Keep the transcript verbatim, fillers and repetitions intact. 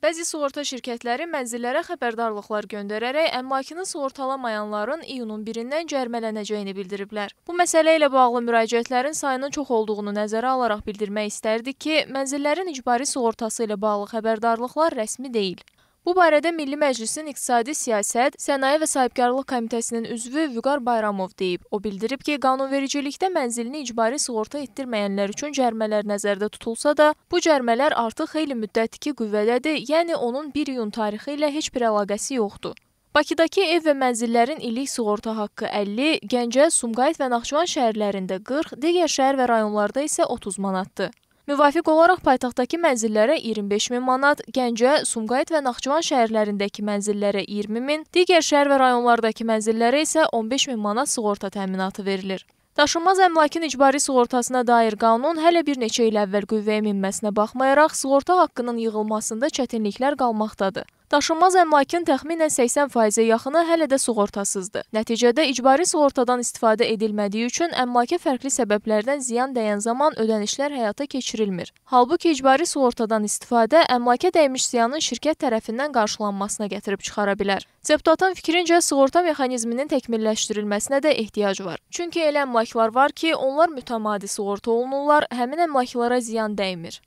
Bəzi sığorta şirkətləri mənzillərə xəbərdarlıqlar göndərərək əmlakını sığortalamayanların iyunun birindən cərimələnəcəyini bildiriblər. Bu məsələ ilə bağlı müraciətlərin sayının çox olduğunu nəzərə alaraq bildirmək istərdik ki, mənzillərin icbari sığortası ilə bağlı xəbərdarlıqlar rəsmi deyil. Bu barədə Milli Məclisin İqtisadi Siyasət, Sənaye və Sahibkarlıq Komitəsinin üzvü Vüqar Bayramov deyib. O bildirib ki, qanunvericilikdə mənzilini icbari sığorta etdirməyənlər üçün cərmələr nəzərdə tutulsa da, bu cərmələr artıq xeyli müddətdir ki qüvvədədir, yəni onun bir iyun tarixi ilə heç bir əlaqəsi yoxdur. Bakıdakı ev və mənzillərin illik sığorta haqqı əlli, Gəncə, Sumqayıt və Naxçıvan şəhərlərində qırx, digər şəhər və rayonlarda isə otuz manatdır. Müvafiq olaraq paytaxtdakı mənzillərə iyirmi beş min manat, Gəncə, Sumqayıt və Naxçıvan şəhərlərindəki mənzillərə iyirmi min, digər şəhər və rayonlardakı mənzillərə isə on beş min manat sığorta təminatı verilir. Daşınmaz əmlakın icbari sığortasına dair qanun hələ bir neçə il əvvəl qüvvəyə minməsinə baxmayaraq, sığorta haqqının yığılmasında çətinliklər qalmaqdadır. Daşınmaz əmlakın təxminən səksən faizə yaxını hələ də sığortasızdır. Nəticədə icbari sığortadan istifadə edilmədiyi üçün əmlaka fərqli səbəblərdən ziyan dəyən zaman ödənişlər həyata keçirilmir. Halbuki icbari sığortadan istifadə əmlaka dəymiş ziyanın şirkət tərəfindən qarşılanmasına gətirib çıxara bilər. Deputatın fikrincə, sığorta mexanizminin təkmilləşdirilməsinə də ehtiyac var. Çünki elə əmlaklar var ki, onlar mütəmadi sığorta olunurlar, həmin əmlaklara ziyan dəymir.